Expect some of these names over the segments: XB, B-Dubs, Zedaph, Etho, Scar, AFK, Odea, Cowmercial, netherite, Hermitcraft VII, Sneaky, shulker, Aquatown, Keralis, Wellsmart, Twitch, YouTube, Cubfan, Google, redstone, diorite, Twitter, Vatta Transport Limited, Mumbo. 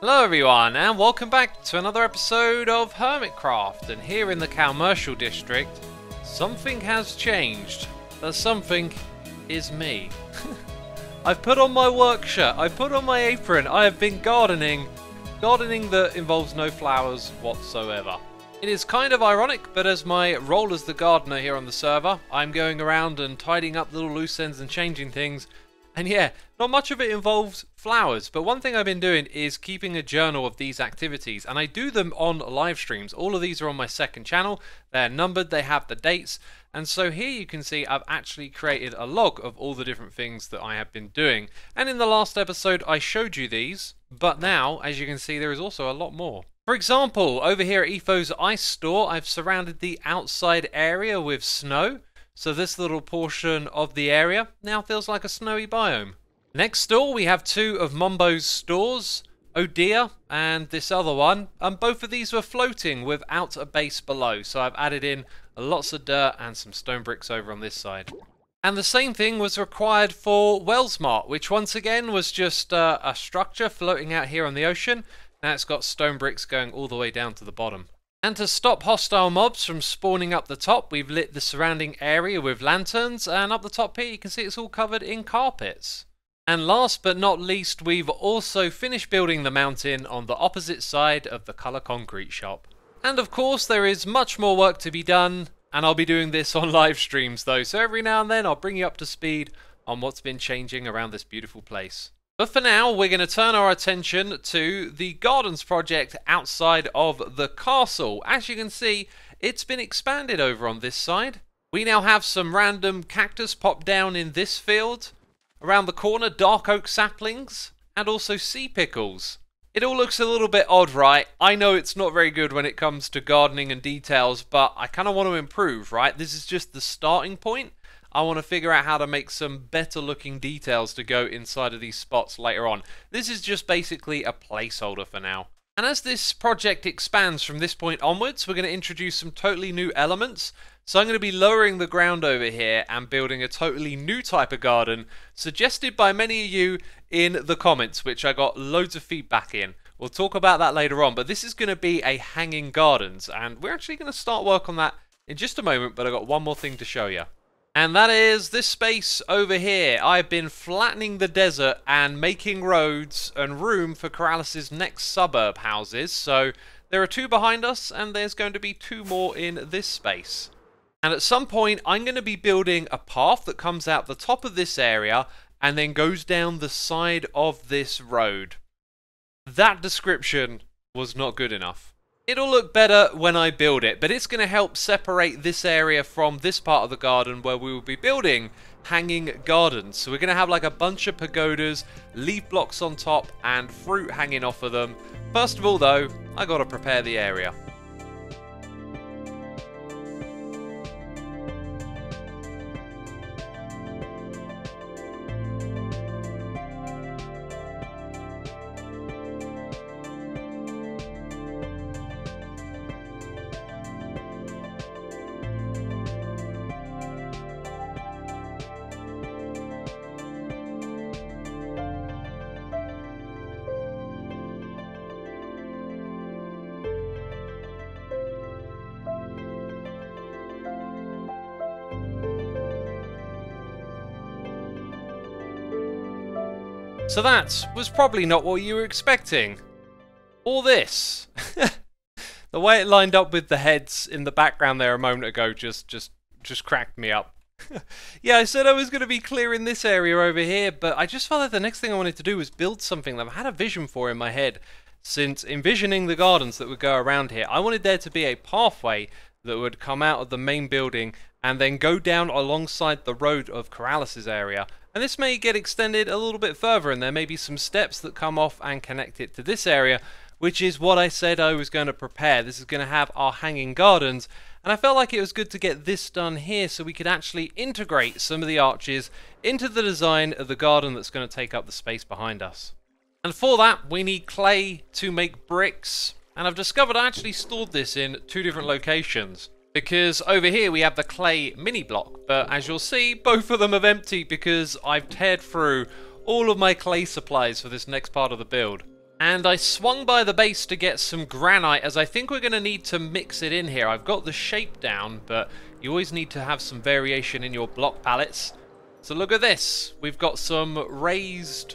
Hello everyone, and welcome back to another episode of Hermitcraft. And here in the Cowmercial district, something has changed. That something is me. I've put on my work shirt, I've put on my apron, I have been gardening. Gardening that involves no flowers whatsoever. It is kind of ironic, but as my role as the gardener here on the server, I'm going around and tidying up little loose ends and changing things. And yeah, not much of it involves flowers, but one thing I've been doing is keeping a journal of these activities, and I do them on live streams. All of these are on my second channel, they're numbered, they have the dates, and so here you can see I've actually created a log of all the different things that I have been doing. And in the last episode I showed you these, but now, as you can see, there is also a lot more. For example, over here at Etho's Ice Store, I've surrounded the outside area with snow. So this little portion of the area now feels like a snowy biome. Next door we have two of Mumbo's stores, Odea and this other one. And both of these were floating without a base below. So I've added in lots of dirt and some stone bricks over on this side. And the same thing was required for Wellsmart, which once again was just a structure floating out here on the ocean. Now it's got stone bricks going all the way down to the bottom. And to stop hostile mobs from spawning up the top, we've lit the surrounding area with lanterns, and up the top here you can see it's all covered in carpets. And last but not least, we've also finished building the mountain on the opposite side of the colour concrete shop. And of course there is much more work to be done, and I'll be doing this on live streams though, so every now and then I'll bring you up to speed on what's been changing around this beautiful place. But for now, we're going to turn our attention to the gardens project outside of the castle. As you can see, it's been expanded over on this side. We now have some random cactus pop down in this field. Around the corner, dark oak saplings and also sea pickles. It all looks a little bit odd, right? I know it's not very good when it comes to gardening and details, but I kind of want to improve, right? This is just the starting point. I want to figure out how to make some better looking details to go inside of these spots later on. This is just basically a placeholder for now. And as this project expands from this point onwards, we're going to introduce some totally new elements. So I'm going to be lowering the ground over here and building a totally new type of garden suggested by many of you in the comments, which I got loads of feedback in. We'll talk about that later on, but this is going to be a hanging gardens, and we're actually going to start work on that in just a moment, but I've got one more thing to show you. And that is this space over here. I've been flattening the desert and making roads and room for Keralis' next suburb houses. So there are two behind us, and there's going to be two more in this space. And at some point, I'm going to be building a path that comes out the top of this area and then goes down the side of this road. That description was not good enough. It'll look better when I build it, but it's going to help separate this area from this part of the garden where we will be building hanging gardens. So we're going to have like a bunch of pagodas, leaf blocks on top, and fruit hanging off of them. First of all though, I got to prepare the area. So that was probably not what you were expecting. Or this. The way it lined up with the heads in the background there a moment ago just cracked me up. Yeah, I said I was going to be clearing this area over here, but I just felt like the next thing I wanted to do was build something that I've had a vision for in my head since envisioning the gardens that would go around here. I wanted there to be a pathway that would come out of the main building and then go down alongside the road of Keralis' area. And this may get extended a little bit further, and there may be some steps that come off and connect it to this area, which is what I said I was going to prepare. This is going to have our hanging gardens, and I felt like it was good to get this done here so we could actually integrate some of the arches into the design of the garden that's going to take up the space behind us. And for that, we need clay to make bricks, and I've discovered I actually stored this in two different locations. Because over here we have the clay mini block, but as you'll see, both of them have emptied because I've teared through all of my clay supplies for this next part of the build. And I swung by the base to get some granite, as I think we're going to need to mix it in here. I've got the shape down, but you always need to have some variation in your block palettes. So look at this. We've got some raised...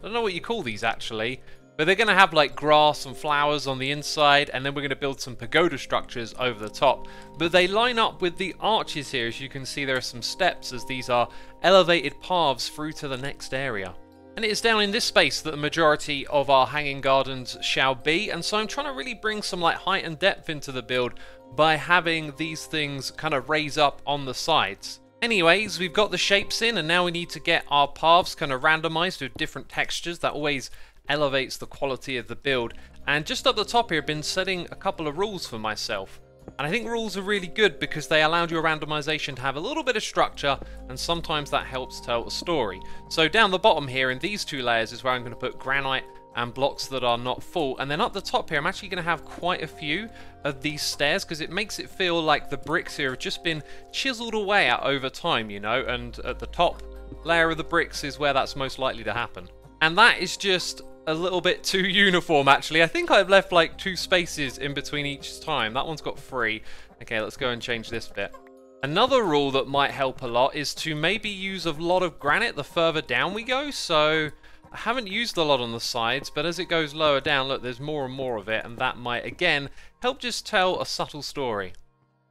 I don't know what you call these, actually. But they're going to have, like, grass and flowers on the inside, and then we're going to build some pagoda structures over the top. But they line up with the arches here. As you can see, there are some steps, as these are elevated paths through to the next area. And it is down in this space that the majority of our hanging gardens shall be, and so I'm trying to really bring some like height and depth into the build by having these things kind of raise up on the sides. Anyways, we've got the shapes in, and now we need to get our paths kind of randomized with different textures. That always elevates the quality of the build. And just up the top here, I've been setting a couple of rules for myself. And I think rules are really good because they allowed your randomization to have a little bit of structure, and sometimes that helps tell a story. So down the bottom here in these two layers is where I'm going to put granite and blocks that are not full. And then up the top here, I'm actually going to have quite a few of these stairs, because it makes it feel like the bricks here have just been chiseled away at over time, you know, and at the top layer of the bricks is where that's most likely to happen. And that is just a little bit too uniform, actually. I think I've left like two spaces in between each time. That one's got three. Okay, let's go and change this bit. Another rule that might help a lot is to maybe use a lot of granite the further down we go. So I haven't used a lot on the sides, but as it goes lower down, look, there's more and more of it, and that might again help just tell a subtle story.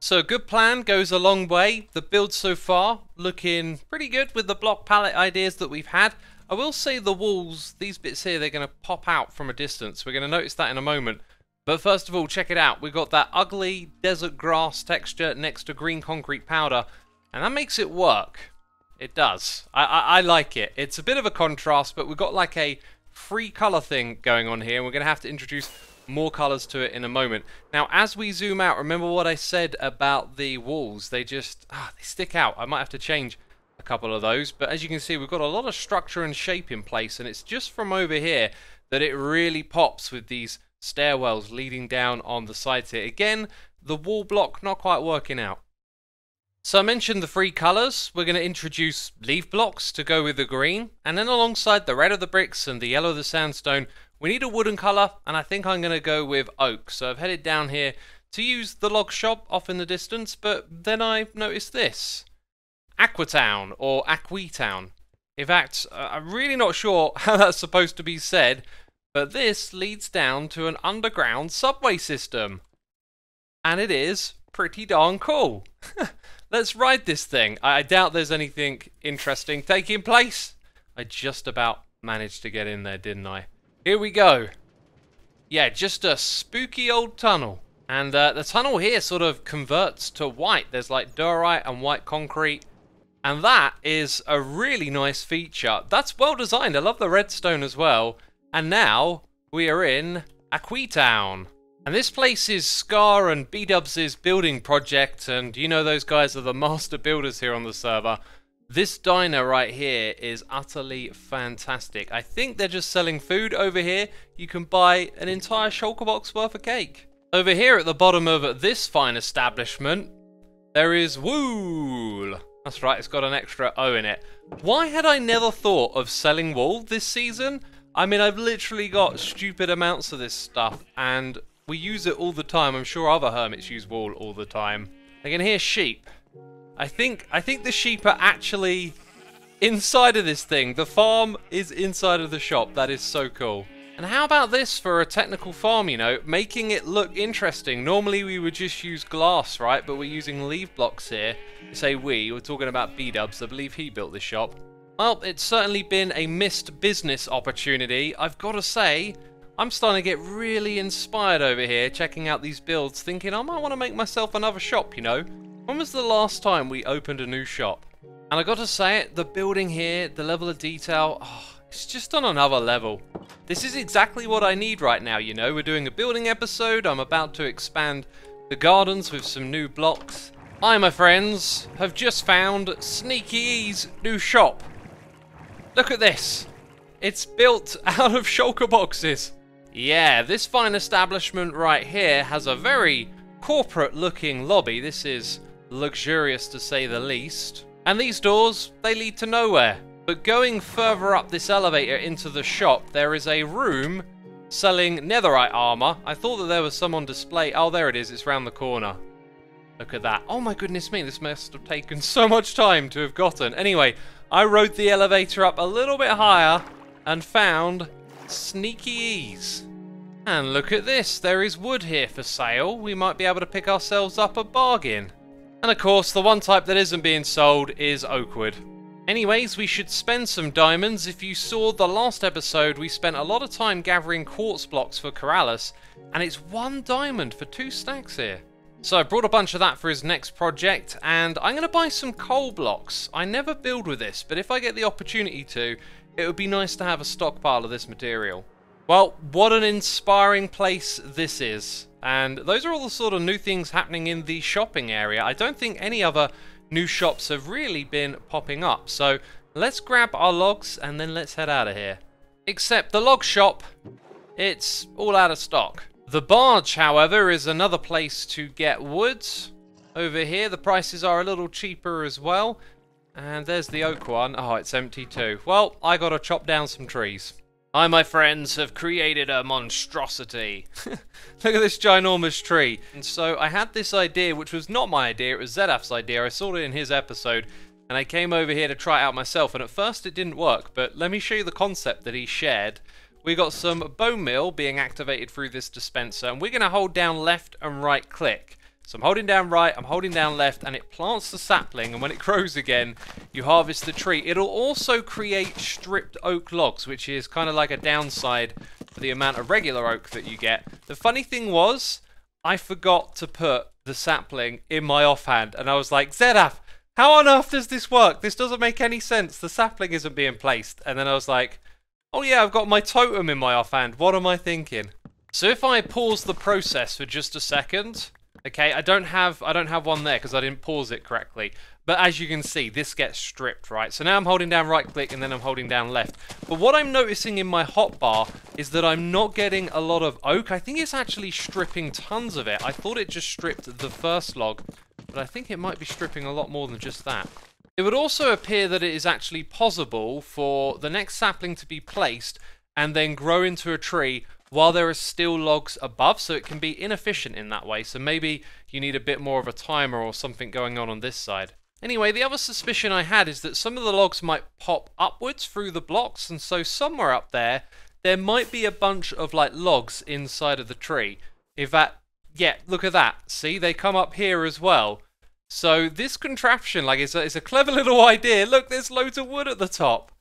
So a good plan goes a long way. The build so far looking pretty good with the block palette ideas that we've had. I will say the walls, these bits here, they're going to pop out from a distance. We're going to notice that in a moment. But first of all, check it out. We've got that ugly desert grass texture next to green concrete powder. And that makes it work. It does. I like it. It's a bit of a contrast, but we've got like a free colour thing going on here. And we're going to have to introduce more colours to it in a moment. Now, as we zoom out, remember what I said about the walls. They just, they stick out. I might have to change a couple of those, but as you can see, we've got a lot of structure and shape in place, and it's just from over here that it really pops with these stairwells leading down on the sides here. Again, the wall block not quite working out. So I mentioned the three colors. We're going to introduce leaf blocks to go with the green, and then alongside the red of the bricks and the yellow of the sandstone, we need a wooden color, and I think I'm going to go with oak. So I've headed down here to use the log shop off in the distance, but then I noticed this. Aquatown, or Aquitown. In fact, I'm really not sure how that's supposed to be said, but this leads down to an underground subway system. And it is pretty darn cool. Let's ride this thing. I doubt there's anything interesting taking place. I just about managed to get in there, didn't I? Here we go. Yeah, just a spooky old tunnel. And the tunnel here sort of converts to white. There's like diorite and white concrete. And that is a really nice feature. That's well designed. I love the redstone as well. And now we are in Aquatown. And this place is Scar and B-Dubs' building project. And you know those guys are the master builders here on the server. This diner right here is utterly fantastic. I think they're just selling food over here. You can buy an entire shulker box worth of cake. Over here at the bottom of this fine establishment, there is wool. That's right, it's got an extra O in it. Why had I never thought of selling wool this season? I mean, I've literally got stupid amounts of this stuff, and we use it all the time. I'm sure other hermits use wool all the time. I can hear sheep. I think the sheep are actually inside of this thing. The farm is inside of the shop. That is so cool. And how about this for a technical farm, you know, making it look interesting. Normally we would just use glass, right? But we're using leaf blocks here. Say we're talking about B-Dubs. I believe he built this shop. Well, it's certainly been a missed business opportunity. I've got to say, I'm starting to get really inspired over here, checking out these builds, thinking I might want to make myself another shop, you know. When was the last time we opened a new shop? And I got to say it, the building here, the level of detail, it's just on another level. This is exactly what I need right now, you know. We're doing a building episode. I'm about to expand the gardens with some new blocks. I, my friends, have just found Sneaky's new shop. Look at this. It's built out of shulker boxes. Yeah, this fine establishment right here has a very corporate-looking lobby. This is luxurious, to say the least. And these doors, they lead to nowhere. But going further up this elevator into the shop, there is a room selling netherite armor. I thought that there was some on display. Oh, there it is. It's round the corner. Look at that. Oh my goodness me, this must have taken so much time to have gotten. Anyway, I rode the elevator up a little bit higher and found Sneaky Ease. And look at this. There is wood here for sale. We might be able to pick ourselves up a bargain. And of course, the one type that isn't being sold is oakwood. Anyways, we should spend some diamonds. If you saw the last episode, we spent a lot of time gathering quartz blocks for Keralis, and it's 1 diamond for 2 stacks here. So I brought a bunch of that for his next project, and I'm going to buy some coal blocks. I never build with this, but if I get the opportunity to, it would be nice to have a stockpile of this material. Well, what an inspiring place this is. And those are all the sort of new things happening in the shopping area. I don't think any other new shops have really been popping up, so let's grab our logs and then let's head out of here. Except the log shop, it's all out of stock. The barge, however, is another place to get wood. Over here, the prices are a little cheaper as well. And there's the oak one. Oh, it's empty too. Well, I gotta chop down some trees. I, my friends, have created a monstrosity. Look at this ginormous tree. And so I had this idea, which was not my idea, it was Zedaph's idea. I saw it in his episode, and I came over here to try it out myself. And at first it didn't work, but let me show you the concept that he shared. We got some bone meal being activated through this dispenser, and we're going to hold down left and right click. So I'm holding down right, I'm holding down left, and it plants the sapling, and when it grows again, you harvest the tree. It'll also create stripped oak logs, which is kind of like a downside for the amount of regular oak that you get. The funny thing was, I forgot to put the sapling in my offhand, and I was like, Zedaph, how on earth does this work? This doesn't make any sense. The sapling isn't being placed. And then I was like, oh yeah, I've got my totem in my offhand. What am I thinking? So if I pause the process for just a second... Okay, I don't have one there because I didn't pause it correctly. But as you can see, this gets stripped, right? So now I'm holding down right click and then I'm holding down left. But what I'm noticing in my hotbar is that I'm not getting a lot of oak. I think it's actually stripping tons of it. I thought it just stripped the first log, but I think it might be stripping a lot more than just that. It would also appear that it is actually possible for the next sapling to be placed and then grow into a tree while there are still logs above, so it can be inefficient in that way. So maybe you need a bit more of a timer or something going on this side. Anyway, the other suspicion I had is that some of the logs might pop upwards through the blocks, and so somewhere up there might be a bunch of like logs inside of the tree. In fact, yeah, look at that. See, they come up here as well. So this contraption, like, it's a clever little idea. Look, there's loads of wood at the top.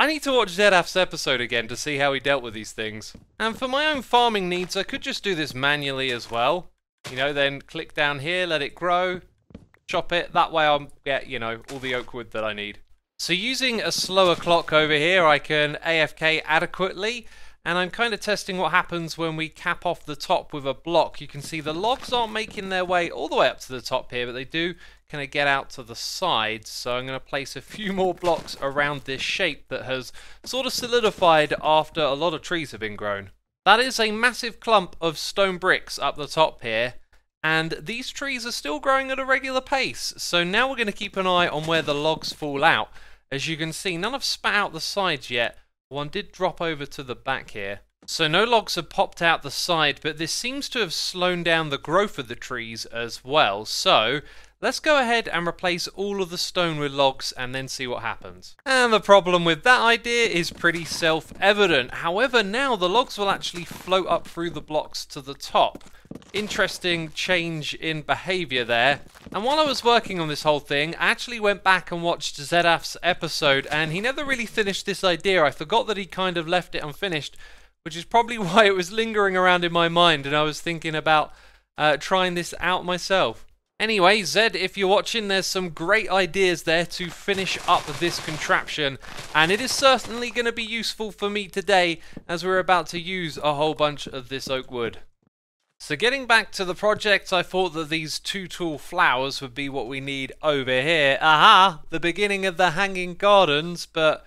I need to watch Zedaf's episode again to see how he dealt with these things. And for my own farming needs, I could just do this manually as well. You know, then click down here, let it grow, chop it. That way I'll get, you know, all the oak wood that I need. So using a slower clock over here, I can AFK adequately. And I'm kind of testing what happens when we cap off the top with a block. You can see the logs aren't making their way all the way up to the top here, but they do kind of get out to the sides. So I'm going to place a few more blocks around this shape that has sort of solidified after a lot of trees have been grown. That is a massive clump of stone bricks up the top here. And these trees are still growing at a regular pace. So now we're going to keep an eye on where the logs fall out. As you can see, none have spat out the sides yet. One did drop over to the back here. So no logs have popped out the side, but this seems to have slowed down the growth of the trees as well. So let's go ahead and replace all of the stone with logs and then see what happens. And the problem with that idea is pretty self-evident. However, now the logs will actually float up through the blocks to the top. Interesting change in behavior there. And while I was working on this whole thing, I actually went back and watched Zedaf's episode, and he never really finished this idea. I forgot that he kind of left it unfinished, which is probably why it was lingering around in my mind, and I was thinking about trying this out myself. Anyway, Zed, if you're watching, there's some great ideas there to finish up this contraption, and it is certainly going to be useful for me today as we're about to use a whole bunch of this oak wood. So getting back to the project, I thought that these 2-tool flowers would be what we need over here. Aha! The beginning of the hanging gardens, but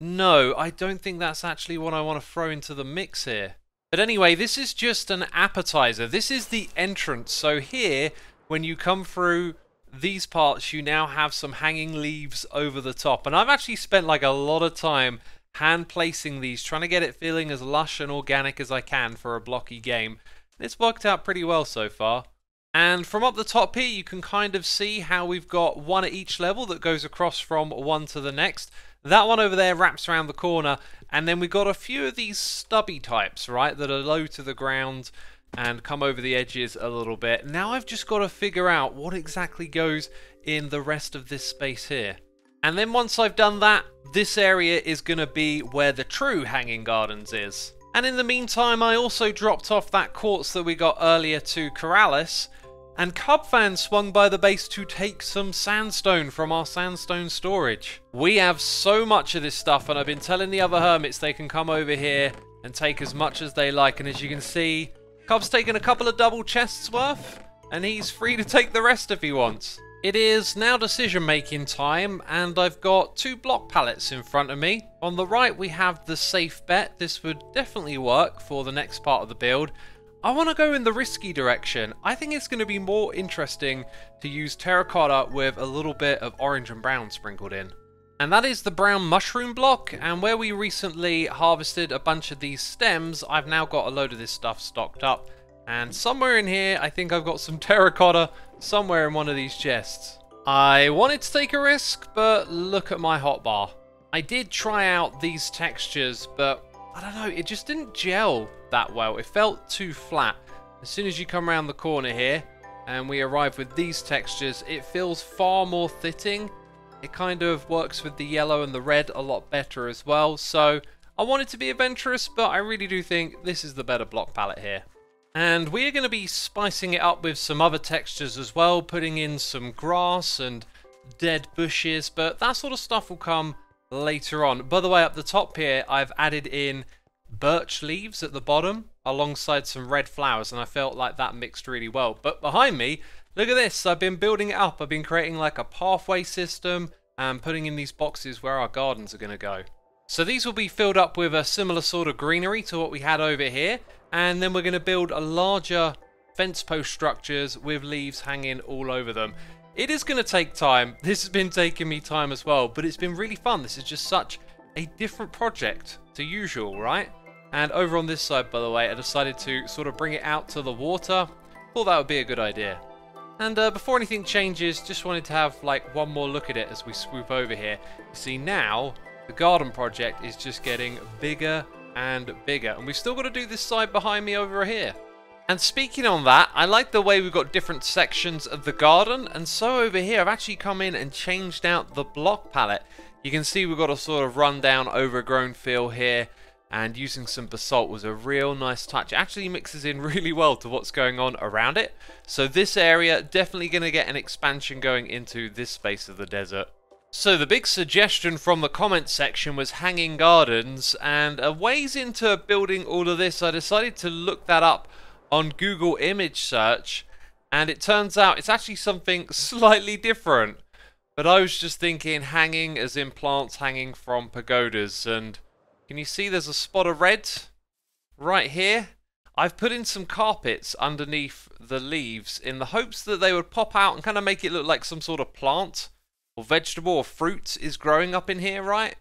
no, I don't think that's actually what I want to throw into the mix here. But anyway, this is just an appetizer. This is the entrance. So here, when you come through these parts, you now have some hanging leaves over the top. And I've actually spent like a lot of time hand placing these, trying to get it feeling as lush and organic as I can for a blocky game. It's worked out pretty well so far. And from up the top here, you can kind of see how we've got one at each level that goes across from one to the next. That one over there wraps around the corner, and then we've got a few of these stubby types, right, that are low to the ground and come over the edges a little bit. Now I've just got to figure out what exactly goes in the rest of this space here. And then once I've done that, this area is going to be where the true Hanging Gardens is. And in the meantime, I also dropped off that quartz that we got earlier to Keralis, and Cubfan swung by the base to take some sandstone from our sandstone storage. We have so much of this stuff, and I've been telling the other hermits they can come over here and take as much as they like. And as you can see, Cub's taken a couple of double chests worth, and he's free to take the rest if he wants. It is now decision-making time, and I've got two block pallets in front of me. On the right, we have the safe bet. This would definitely work for the next part of the build. I want to go in the risky direction. I think it's going to be more interesting to use terracotta with a little bit of orange and brown sprinkled in. And that is the brown mushroom block, and where we recently harvested a bunch of these stems, I've now got a load of this stuff stocked up. And somewhere in here, I think I've got some terracotta somewhere in one of these chests. I wanted to take a risk, but look at my hotbar. I did try out these textures, but I don't know, it just didn't gel that well. It felt too flat. As soon as you come around the corner here and we arrive with these textures, it feels far more fitting. It kind of works with the yellow and the red a lot better as well. So I wanted to be adventurous, but I really do think this is the better block palette here. And we're going to be spicing it up with some other textures as well, putting in some grass and dead bushes, but that sort of stuff will come later on. By the way, up the top here, I've added in birch leaves at the bottom alongside some red flowers, and I felt like that mixed really well. But behind me, look at this. I've been building it up. I've been creating like a pathway system and putting in these boxes where our gardens are going to go. So these will be filled up with a similar sort of greenery to what we had over here, and then we're going to build a larger fence post structures with leaves hanging all over them. It is going to take time. This has been taking me time as well, but it's been really fun. This is just such a different project to usual, right? And over on this side, by the way, I decided to sort of bring it out to the water. Thought that would be a good idea. And before anything changes, just wanted to have like one more look at it as we swoop over here. You see, now the garden project is just getting bigger and bigger, and we've still got to do this side behind me over here. And speaking on that, I like the way we've got different sections of the garden, and so over here I've actually come in and changed out the block palette. You can see we've got a sort of rundown overgrown feel here, and using some basalt was a real nice touch. It actually mixes in really well to what's going on around it. So this area, definitely going to get an expansion going into this space of the desert. So the big suggestion from the comment section was Hanging Gardens, and a ways into building all of this, I decided to look that up on Google image search, and it turns out it's actually something slightly different. But I was just thinking hanging as in plants hanging from pagodas, and can you see there's a spot of red right here? I've put in some carpets underneath the leaves in the hopes that they would pop out and kind of make it look like some sort of plant or vegetable or fruit is growing up in here, right?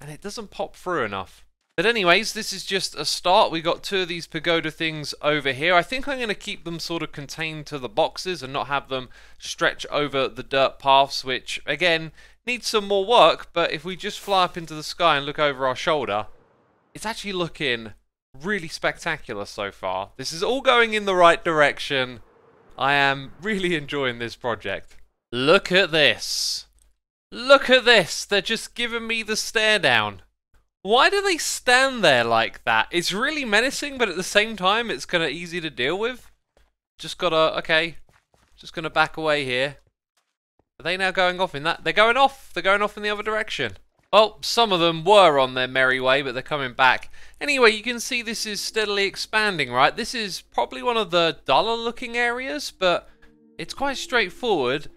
And it doesn't pop through enough. But anyways, this is just a start. We got two of these pagoda things over here. I think I'm going to keep them sort of contained to the boxes and not have them stretch over the dirt paths, which, again, needs some more work. But if we just fly up into the sky and look over our shoulder, it's actually looking really spectacular so far. This is all going in the right direction. I am really enjoying this project. Look at this. Look at this. They're just giving me the stare down. Why do they stand there like that? It's really menacing, but at the same time, it's kind of easy to deal with. Just gotta, okay, just gonna back away here. Are they now going off in that? They're going off. They're going off in the other direction. Well, some of them were on their merry way, but they're coming back. Anyway, you can see this is steadily expanding, right? This is probably one of the duller looking areas, but it's quite straightforward.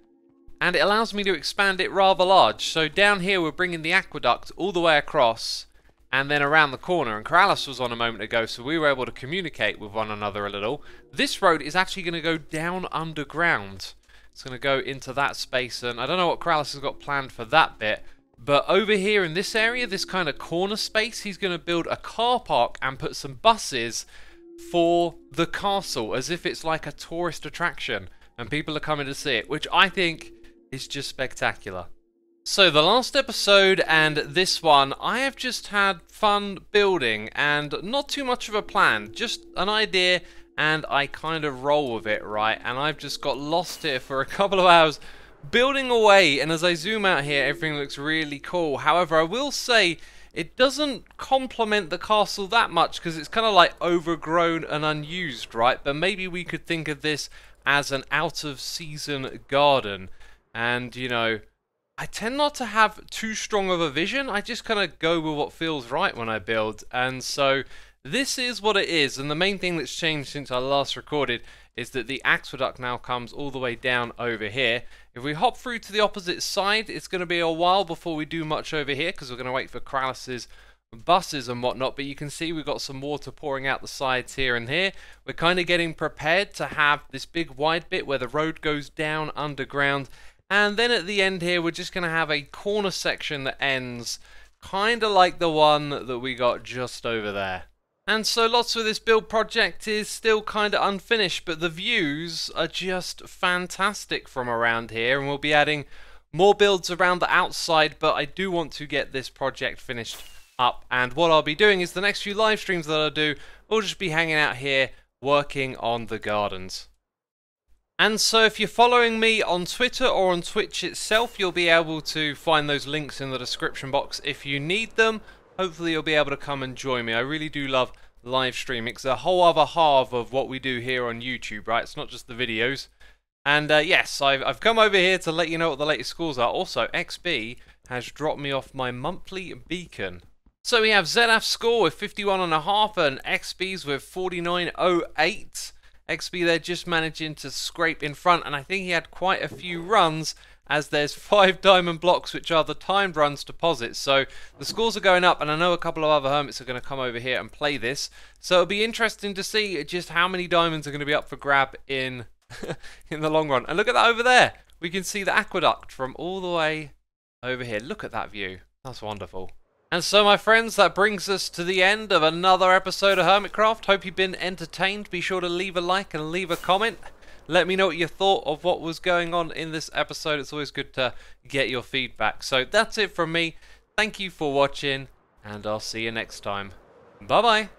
And it allows me to expand it rather large. So down here, we're bringing the aqueduct all the way across, and then around the corner, and Keralis was on a moment ago, so we were able to communicate with one another a little. This road is actually going to go down underground. It's going to go into that space, and I don't know what Keralis has got planned for that bit, But over here in this area, this kind of corner space, he's going to build a car park and put some buses for the castle, as if it's like a tourist attraction and people are coming to see it, which I think is just spectacular. So the last episode and this one, I have just had fun building and not too much of a plan, just an idea, and I kind of roll with it, right? And I've just got lost here for a couple of hours building away, and as I zoom out here, everything looks really cool. However, I will say it doesn't complement the castle that much because it's kind of like overgrown and unused, right? But maybe we could think of this as an out-of-season garden, and you know, I tend not to have too strong of a vision. I just kind of go with what feels right when I build. And so this is what it is. And the main thing that's changed since I last recorded is that the aqueduct now comes all the way down over here. If we hop through to the opposite side, it's going to be a while before we do much over here because we're going to wait for Keralis' buses and whatnot. But you can see we've got some water pouring out the sides here and here. We're kind of getting prepared to have this big wide bit where the road goes down underground. And then at the end here, we're just going to have a corner section that ends kind of like the one that we got just over there. And so lots of this build project is still kind of unfinished, but the views are just fantastic from around here. And we'll be adding more builds around the outside, but I do want to get this project finished up. And what I'll be doing is the next few live streams that I'll do, we'll just be hanging out here working on the gardens. And so if you're following me on Twitter or on Twitch itself, you'll be able to find those links in the description box if you need them. Hopefully you'll be able to come and join me. I really do love live streaming. It's a whole other half of what we do here on YouTube, right? It's not just the videos. And yes, I've come over here to let you know what the latest scores are. Also, XB has dropped me off my monthly beacon. So we have Zedaph's score with 51.5 and XB's with 49.08. XB there just managing to scrape in front, and I think he had quite a few runs as there's 5 diamond blocks, which are the timed runs deposits. So the scores are going up, and I know a couple of other hermits are going to come over here and play this. So it'll be interesting to see just how many diamonds are going to be up for grab in in the long run. And look at that over there. We can see the aqueduct from all the way over here. Look at that view. That's wonderful. And so my friends, that brings us to the end of another episode of Hermitcraft. Hope you've been entertained. Be sure to leave a like and leave a comment. Let me know what you thought of what was going on in this episode. It's always good to get your feedback. So that's it from me. Thank you for watching, and I'll see you next time. Bye bye.